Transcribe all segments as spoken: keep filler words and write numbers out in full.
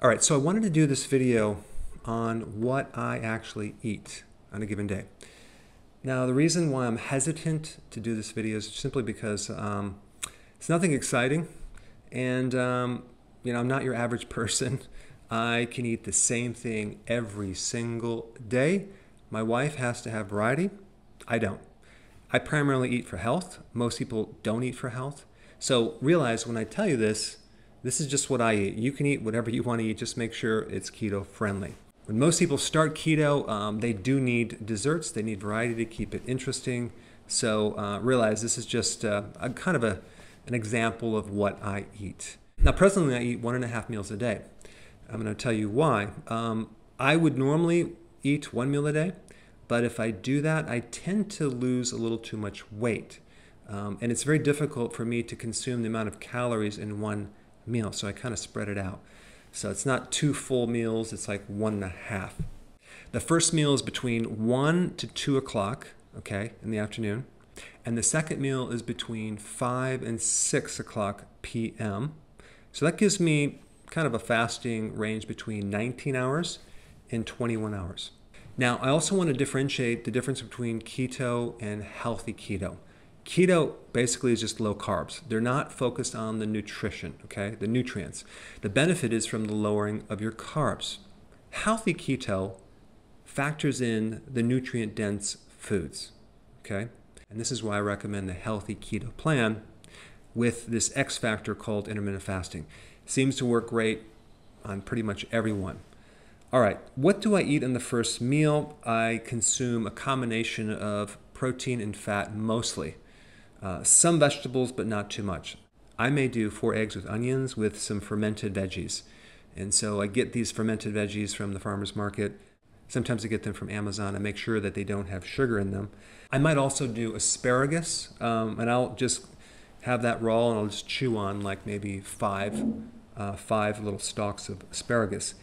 All right, so I wanted to do this video on what I actually eat on a given day. Now, the reason why I'm hesitant to do this video is simply because um, it's nothing exciting, and um, you know, I'm not your average person. I can eat the same thing every single day. My wife has to have variety. I don't. I primarily eat for health. Most people don't eat for health. So realize when I tell you this, this is just what I eat. You can eat whatever you want to eat. Just make sure it's keto friendly. When most people start keto, um, they do need desserts. They need variety to keep it interesting. So uh, realize this is just uh, a kind of a, an example of what I eat. Now, presently, I eat one and a half meals a day. I'm going to tell you why. Um, I would normally eat one meal a day, but if I do that, I tend to lose a little too much weight. Um, and it's very difficult for me to consume the amount of calories in one meal, so I kind of spread it out. So it's not two full meals, it's like one and a half. The first meal is between one to two o'clock, okay, in the afternoon. And the second meal is between five and six o'clock p m. So that gives me kind of a fasting range between nineteen hours and twenty-one hours. Now, I also want to differentiate the difference between keto and healthy keto. Keto basically is just low carbs. They're not focused on the nutrition, okay, the nutrients. The benefit is from the lowering of your carbs. Healthy keto factors in the nutrient-dense foods, okay? And this is why I recommend the healthy keto plan with this X factor called intermittent fasting. Seems to work great on pretty much everyone. All right, what do I eat in the first meal? I consume a combination of protein and fat mostly. Uh, some vegetables, but not too much. I may do four eggs with onions with some fermented veggies. And so I get these fermented veggies from the farmer's market. Sometimes I get them from Amazon. I make sure that they don't have sugar in them. I might also do asparagus, um, and I'll just have that raw and I'll just chew on like maybe five, uh, five little stalks of asparagus.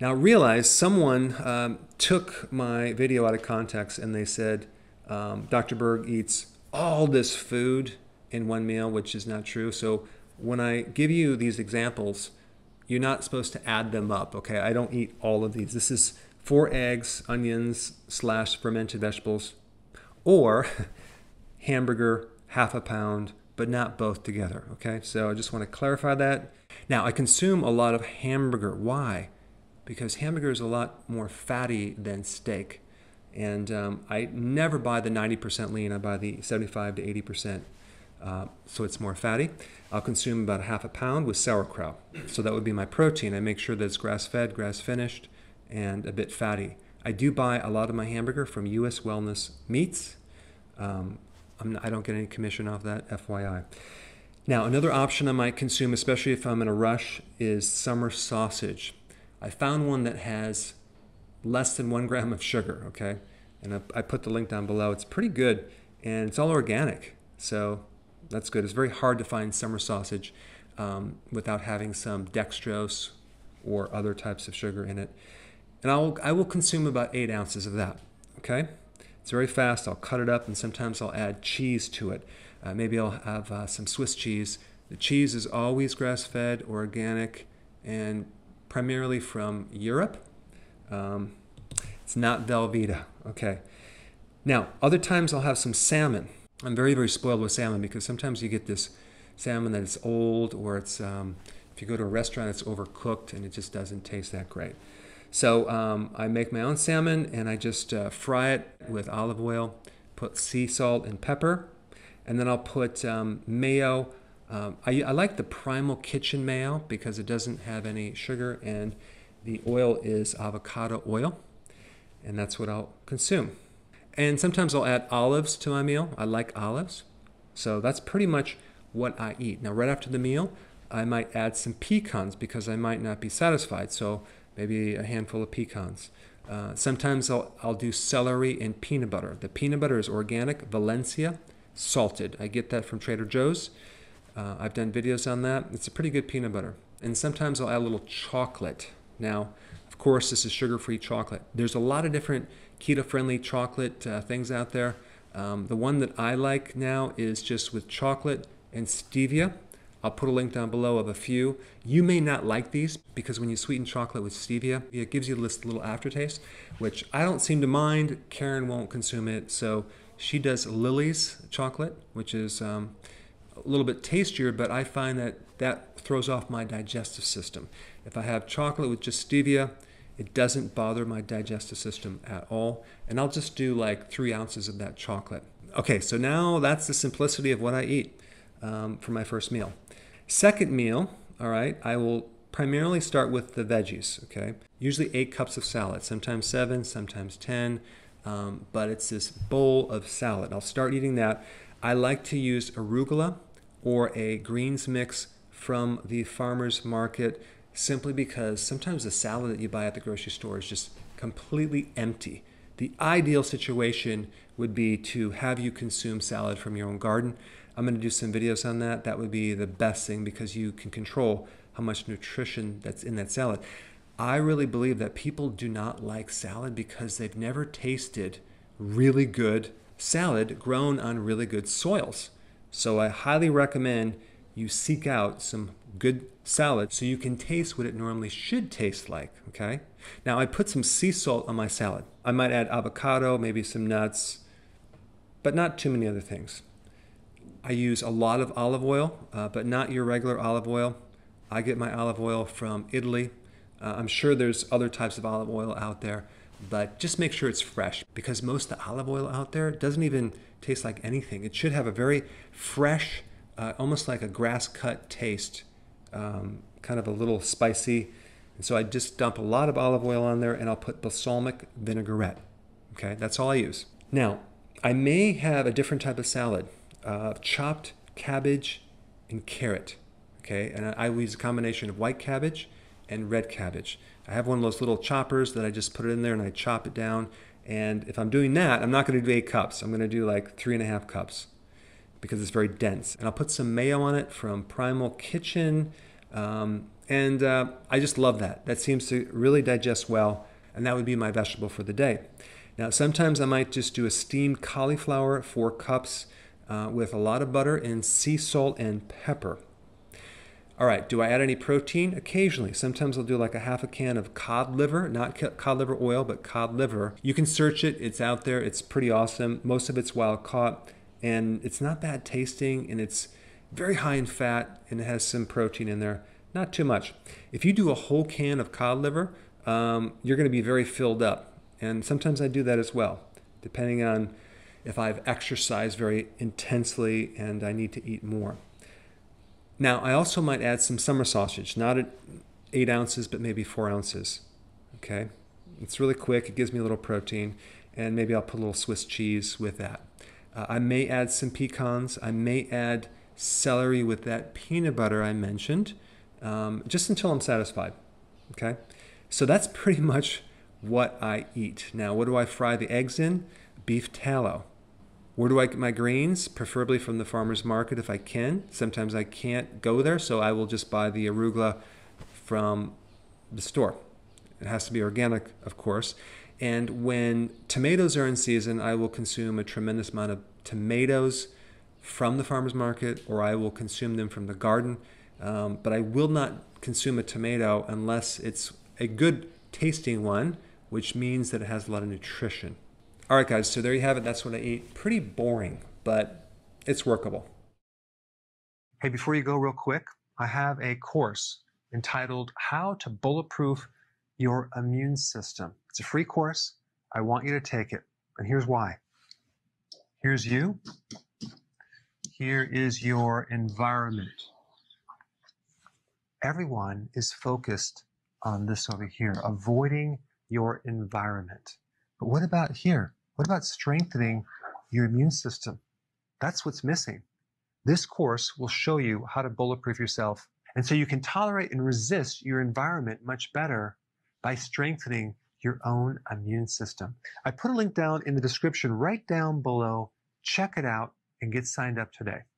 Now, realize someone um, took my video out of context and they said, um, Doctor Berg eats all this food in one meal, which is not true. So when I give you these examples, you're not supposed to add them up, okay? I don't eat all of these. This is four eggs, onions, slash fermented vegetables, or hamburger, half a pound, but not both together, okay? So I just want to clarify that. Now, I consume a lot of hamburger. Why? Because hamburger is a lot more fatty than steak. And um, I never buy the ninety percent lean, I buy the seventy-five to eighty percent, uh, so it's more fatty. I'll consume about a half a pound with sauerkraut. So that would be my protein. I make sure that it's grass-fed, grass-finished, and a bit fatty. I do buy a lot of my hamburger from U S Wellness Meats. Um, I'm not, I don't get any commission off that, F Y I. Now, another option I might consume, especially if I'm in a rush, is summer sausage. I found one that has less than one gram of sugar, okay? And I, I put the link down below. It's pretty good, and it's all organic, so that's good. It's very hard to find summer sausage um, without having some dextrose or other types of sugar in it. And I'll, I will consume about eight ounces of that, okay? It's very fast. I'll cut it up, and sometimes I'll add cheese to it. Uh, maybe I'll have uh, some Swiss cheese. The cheese is always grass-fed, organic, and primarily from Europe. Um, it's not Velveeta, okay. Now, other times I'll have some salmon. I'm very, very spoiled with salmon because sometimes you get this salmon that is old or it's, um, if you go to a restaurant, it's overcooked and it just doesn't taste that great. So um, I make my own salmon and I just uh, fry it with olive oil, put sea salt and pepper, and then I'll put um, mayo. Um, I, I like the Primal Kitchen mayo because it doesn't have any sugar and the oil is avocado oil, and that's what I'll consume. And sometimes I'll add olives to my meal. I like olives. So that's pretty much what I eat. Now, right after the meal, I might add some pecans because I might not be satisfied, so maybe a handful of pecans. Uh, sometimes I'll, I'll do celery and peanut butter. The peanut butter is organic, Valencia, salted. I get that from Trader Joe's. Uh, I've done videos on that. It's a pretty good peanut butter. And sometimes I'll add a little chocolate. Now, of course, this is sugar-free chocolate. There's a lot of different keto-friendly chocolate uh, things out there. Um, the one that I like now is just with chocolate and stevia. I'll put a link down below of a few. You may not like these because when you sweeten chocolate with stevia, it gives you this little aftertaste, which I don't seem to mind. Karen won't consume it, so she does Lily's chocolate, which is um, a little bit tastier, but I find that that throws off my digestive system. If I have chocolate with just stevia, it doesn't bother my digestive system at all, and I'll just do like three ounces of that chocolate. Okay, so now that's the simplicity of what I eat um, for my first meal. Second meal, all right, I will primarily start with the veggies, okay? Usually eight cups of salad, sometimes seven, sometimes ten, um, but it's this bowl of salad. I'll start eating that. I like to use arugula or a greens mix from the farmer's market, simply because sometimes the salad that you buy at the grocery store is just completely empty. The ideal situation would be to have you consume salad from your own garden. I'm going to do some videos on that. That would be the best thing because you can control how much nutrition that's in that salad. I really believe that people do not like salad because they've never tasted really good salad grown on really good soils. So I highly recommend you seek out some good salad so you can taste what it normally should taste like, okay? Now I put some sea salt on my salad. I might add avocado, maybe some nuts, but not too many other things. I use a lot of olive oil, uh, but not your regular olive oil. I get my olive oil from Italy. Uh, I'm sure there's other types of olive oil out there, but just make sure it's fresh because most of the olive oil out there doesn't even taste like anything. It should have a very fresh, Uh, almost like a grass-cut taste, um, kind of a little spicy. And so I just dump a lot of olive oil on there and I'll put balsamic vinaigrette. Okay, that's all I use. Now, I may have a different type of salad, uh, chopped cabbage and carrot. Okay, and I, I use a combination of white cabbage and red cabbage. I have one of those little choppers that I just put it in there and I chop it down. And if I'm doing that, I'm not going to do eight cups. I'm going to do like three and a half cups, because it's very dense. And I'll put some mayo on it from Primal Kitchen. Um, and uh, I just love that. That seems to really digest well. And that would be my vegetable for the day. Now, sometimes I might just do a steamed cauliflower, four cups, uh, with a lot of butter and sea salt and pepper. All right, do I add any protein? Occasionally. Sometimes I'll do like a half a can of cod liver, not cod liver oil, but cod liver. You can search it. It's out there. It's pretty awesome. Most of it's wild caught. And it's not bad tasting, and it's very high in fat, and it has some protein in there. Not too much. If you do a whole can of cod liver, um, you're going to be very filled up. And sometimes I do that as well, depending on if I've exercised very intensely and I need to eat more. Now, I also might add some summer sausage, not at eight ounces, but maybe four ounces. Okay, it's really quick. It gives me a little protein, and maybe I'll put a little Swiss cheese with that. Uh, I may add some pecans. I may add celery with that peanut butter I mentioned, um, just until I'm satisfied, okay? So that's pretty much what I eat. Now, what do I fry the eggs in? Beef tallow. Where do I get my greens? Preferably from the farmer's market if I can. Sometimes I can't go there, so I will just buy the arugula from the store. It has to be organic, of course. And when tomatoes are in season, I will consume a tremendous amount of tomatoes from the farmer's market, or I will consume them from the garden. Um, but I will not consume a tomato unless it's a good tasting one, which means that it has a lot of nutrition. All right, guys, so there you have it. That's what I eat. Pretty boring, but it's workable. Hey, before you go real quick, I have a course entitled How to Bulletproof Your Immune System. It's a free course. I want you to take it. And here's why. Here's you. Here is your environment. Everyone is focused on this over here, avoiding your environment. But what about here? What about strengthening your immune system? That's what's missing. This course will show you how to bulletproof yourself. And so you can tolerate and resist your environment much better by strengthening your own immune system. I put a link down in the description right down below. Check it out and get signed up today.